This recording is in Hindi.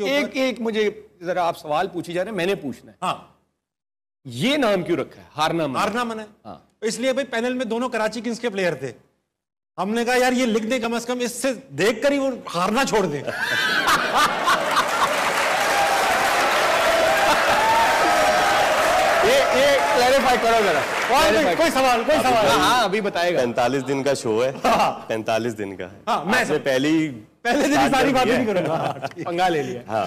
एक एक मुझे जरा आप सवाल पूछी जा रहे हैं, मैंने पूछना है। हाँ, ये नाम क्यों रखा है हारना मना? हारना मना है। हाँ। इसलिए भाई पैनल में दोनों कराची किंग्स के प्लेयर थे, हमने कहा यार ये लिख दे कम से कम, इससे देख कर ही वो हारना छोड़ दे। ये क्लैरिफाई करो जरा, कोई सवाल कोई सवाल। हाँ अभी बताएगा। 45 दिन का शो है, 45 दिन का है। मैं पहले दिन सारी बातें नहीं करूंगा, पंगा ले लिया। हाँ